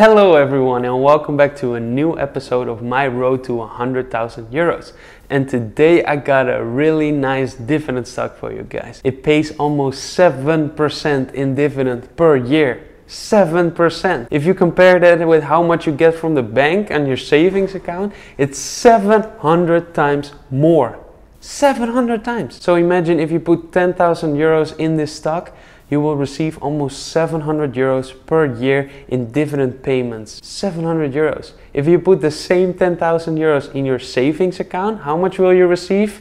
Hello everyone, and welcome back to a new episode of my road to 100,000 euros. And today I got a really nice dividend stock for you guys. It pays almost 7% in dividend per year. 7%. If you compare that with how much you get from the bank and your savings account, it's 700 times more. 700 times. So imagine if you put 10,000 euros in this stock, you will receive almost 700 euros per year in dividend payments. 700 euros. If you put the same 10,000 euros in your savings account, how much will you receive?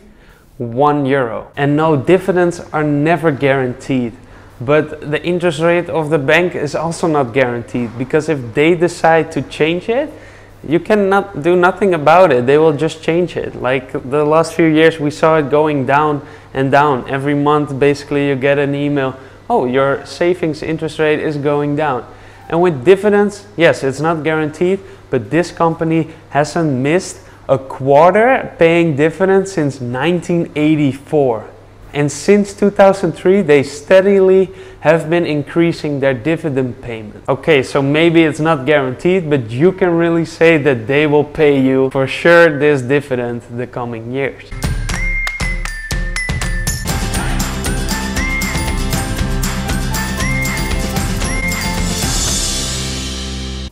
1 euro. And no, dividends are never guaranteed. But the interest rate of the bank is also not guaranteed, because if they decide to change it, you cannot do nothing about it. They will just change it. Like the last few years, we saw it going down and down. Every month, basically, you get an email. Oh, your savings interest rate is going down. And with dividends, yes, it's not guaranteed, but this company hasn't missed a quarter paying dividends since 1984. And since 2003, they steadily have been increasing their dividend payment. Okay, so maybe it's not guaranteed, but you can really say that they will pay you for sure this dividend the coming years.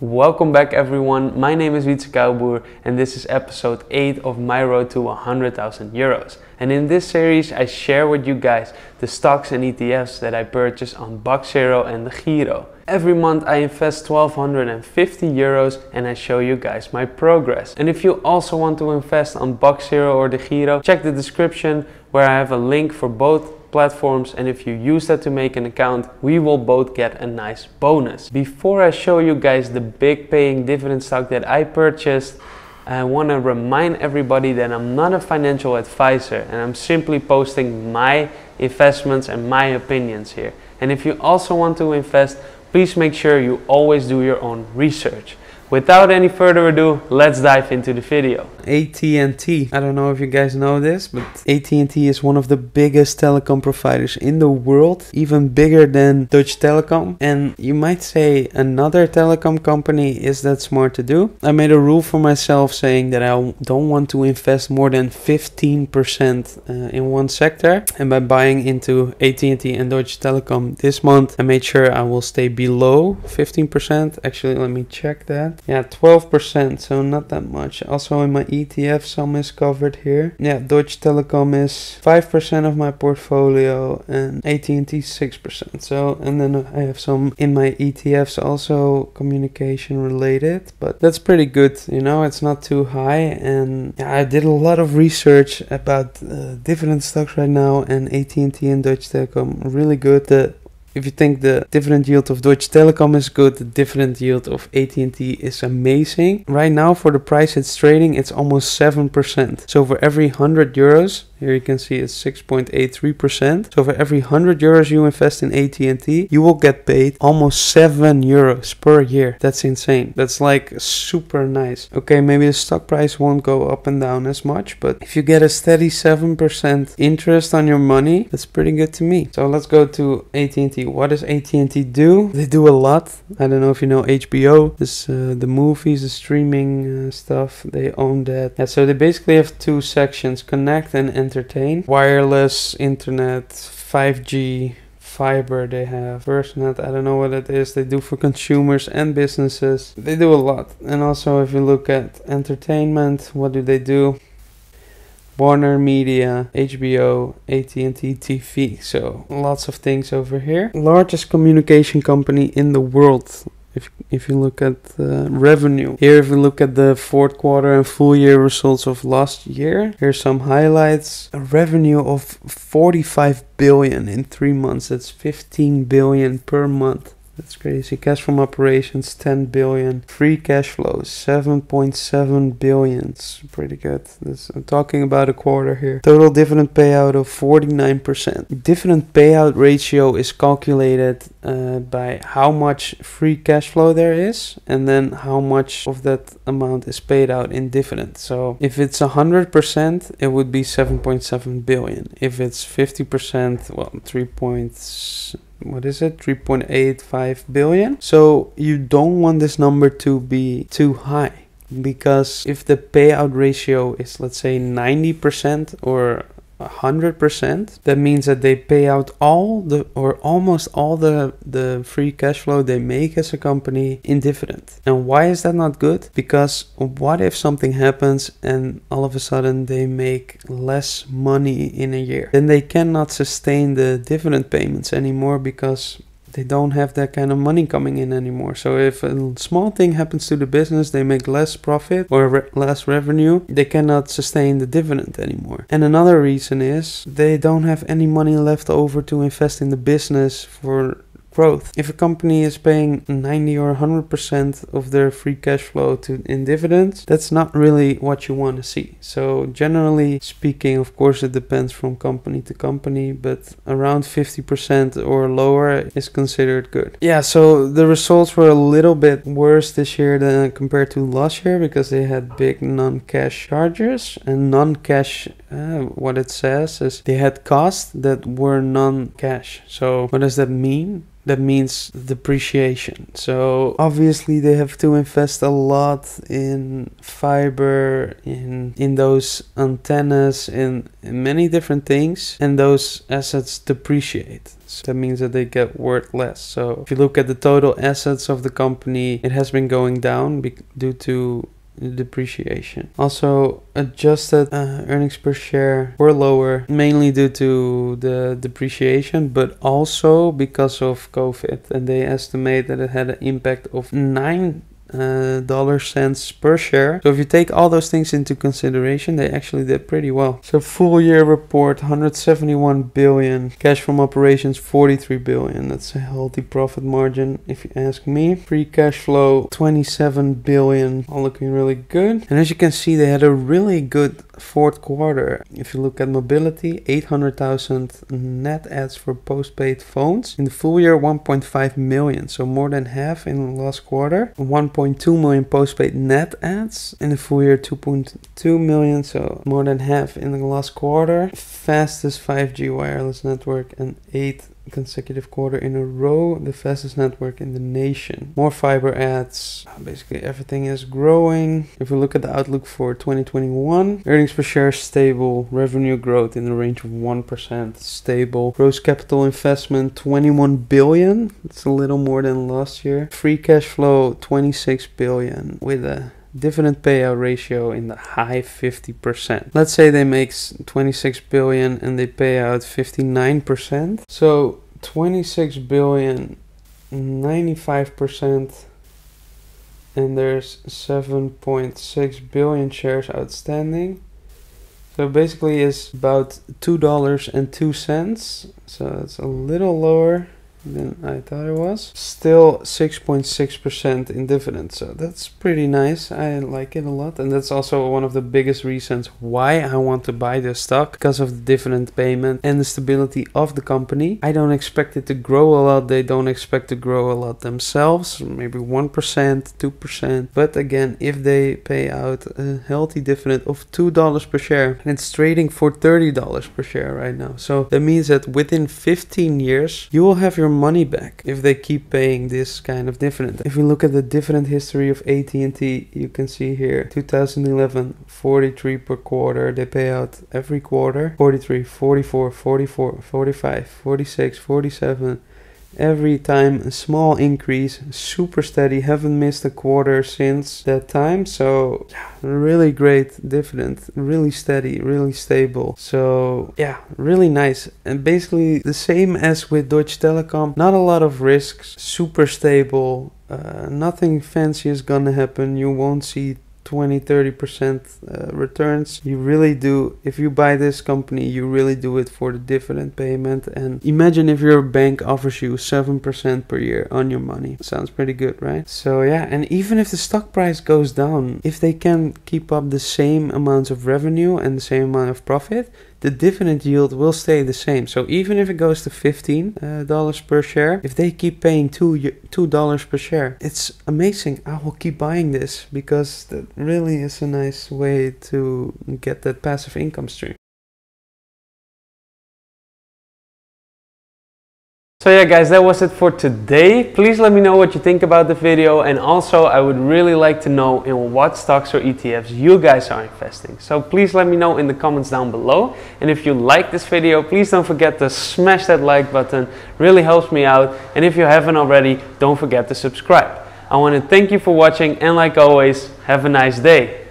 Welcome back everyone, my name is Wietse Kuilboer and this is episode 8 of my road to 100,000 euros. And in this series I share with you guys the stocks and ETFs that I purchase on Box Zero and the Giro. Every month I invest 1,250 euros and I show you guys my progress. And if you also want to invest on Box Zero or the Giro, check the description where I have a link for both platforms, and if you use that to make an account, we will both get a nice bonus. Before I show you guys the big paying dividend stock that I purchased, I want to remind everybody that I'm not a financial advisor and I'm simply posting my investments and my opinions here. And if you also want to invest, please make sure you always do your own research. Without any further ado, let's dive into the video. AT&T. I don't know if you guys know this, but AT&T is one of the biggest telecom providers in the world, even bigger than Deutsche Telekom. And you might say another telecom company is that smart to do. I made a rule for myself saying that I don't want to invest more than 15% in one sector. And by buying into AT&T and Deutsche Telekom this month, I made sure I will stay below 15%. Actually, let me check that. Yeah, 12%, so not that much. Also in my ETF, some is covered here. Yeah, Deutsche Telekom is 5% of my portfolio and AT&T 6%. So, and then I have some in my ETFs also communication related, but that's pretty good. You know, it's not too high. And yeah, I did a lot of research about dividend stocks right now, and AT&T and Deutsche Telekom really good. If you think the dividend yield of Deutsche Telekom is good, the dividend yield of AT&T is amazing. Right now, for the price it's trading, it's almost 7%. So for every 100 euros, here you can see it's 6.83%. So for every 100 euros you invest in AT&T, you will get paid almost 7 euros per year. That's insane. That's like super nice. Okay, maybe the stock price won't go up and down as much, but if you get a steady 7% interest on your money, that's pretty good to me. So let's go to AT&T. What does AT&T do? They do a lot. I don't know if you know HBO. This the movies, the streaming stuff. They own that. Yeah, so they basically have two sections: connect and entertain. Wireless, internet, 5G, fiber. They have FirstNet. I don't know what it is. They do for consumers and businesses. They do a lot. And also, if you look at entertainment, what do they do? Warner Media, HBO, AT&T TV. So lots of things over here. Largest communication company in the world. If you look at revenue. Here if you look at the fourth quarter and full year results of last year. Here's some highlights. A revenue of 45 billion in 3 months. That's 15 billion per month. That's crazy. Cash from operations, 10 billion. Free cash flow, 7.7 billion. It's pretty good. This, I'm talking about a quarter here. Total dividend payout of 49%. Dividend payout ratio is calculated by how much free cash flow there is, and then how much of that amount is paid out in dividend. So if it's 100%, it would be 7.7 billion. If it's 50%, well, 3.7. what is it, 3.85 billion. So you don't want this number to be too high, because if the payout ratio is, let's say, 90% or 100%, that means that they pay out all the, or almost all the free cash flow they make as a company in dividend. And why is that not good? Because what if something happens and all of a sudden they make less money in a year? Then they cannot sustain the dividend payments anymore, because they don't have that kind of money coming in anymore. So if a small thing happens to the business, they make less profit or less revenue, they cannot sustain the dividend anymore. And another reason is they don't have any money left over to invest in the business for growth. If a company is paying 90 or 100% of their free cash flow in dividends, that's not really what you want to see. So generally speaking, of course, it depends from company to company, but around 50% or lower is considered good. Yeah, so the results were a little bit worse this year than compared to last year, because they had big non-cash charges. And non-cash, what it says is they had costs that were non-cash. So what does that mean? That means depreciation. So obviously they have to invest a lot in fiber, in those antennas, in many different things, and those assets depreciate. So that means that they get worth less. So if you look at the total assets of the company, it has been going down due to depreciation. Also, adjusted earnings per share were lower, mainly due to the depreciation, but also because of COVID, and they estimate that it had an impact of $0.09 per share. So if you take all those things into consideration, they actually did pretty well. So full year report, 171 billion. Cash from operations, 43 billion. That's a healthy profit margin, if you ask me. Free cash flow, 27 billion. All looking really good. And as you can see, they had a really good fourth quarter. If you look at mobility, 800,000 net adds for postpaid phones. In the full year, 1.5 million. So more than half in the last quarter. 1.2 million postpaid net adds in the full year, 2.2 million, so more than half in the last quarter. Fastest 5G wireless network, and 8 consecutive quarter in a row, the fastest network in the nation. More fiber adds, basically everything is growing. If we look at the outlook for 2021, earnings per share stable, revenue growth in the range of 1%, stable. Gross capital investment, 21 billion, it's a little more than last year. Free cash flow, 26 billion, with a dividend payout ratio in the high 50%. Let's say they make 26 billion and they pay out 59%. So 26 billion, 95%, and there's 7.6 billion shares outstanding. So basically it's about $2.02. So it's a little lower than I thought it was. Still 6.6% in dividends, so that's pretty nice. I like it a lot, and that's also one of the biggest reasons why I want to buy this stock, because of the dividend payment and the stability of the company. I don't expect it to grow a lot. They don't expect to grow a lot themselves, maybe 1%, 2%. But again, if they pay out a healthy dividend of $2 per share, and it's trading for $30 per share right now, so that means that within 15 years, you will have your money back if they keep paying this kind of dividend. If we look at the dividend history of AT&T, you can see here 2011, 43 per quarter. They pay out every quarter, 43, 44, 44, 45, 46, 47. Every time a small increase, super steady, haven't missed a quarter since that time. So yeah, really great dividend, really steady, really stable. So yeah, really nice. And basically the same as with Deutsche Telekom, not a lot of risks, super stable, nothing fancy is gonna happen. You won't see 20-30% returns. You really do, if you buy this company, you really do it for the dividend payment. And imagine if your bank offers you 7% per year on your money. Sounds pretty good, right? So yeah, and even if the stock price goes down, if they can keep up the same amounts of revenue and the same amount of profit, the dividend yield will stay the same. So even if it goes to $15 per share, if they keep paying $2 per share, it's amazing. I will keep buying this, because that really is a nice way to get that passive income stream. So yeah guys, that was it for today. Please let me know what you think about the video, and also I would really like to know in what stocks or ETFs you guys are investing. So please let me know in the comments down below. And if you like this video, please don't forget to smash that like button, really helps me out. And if you haven't already, don't forget to subscribe. I want to thank you for watching, and like always, have a nice day.